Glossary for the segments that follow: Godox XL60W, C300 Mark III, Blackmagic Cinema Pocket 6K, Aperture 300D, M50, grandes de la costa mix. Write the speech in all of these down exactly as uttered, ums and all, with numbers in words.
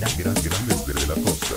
Grandes de la costa.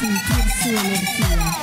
Sentir su energía.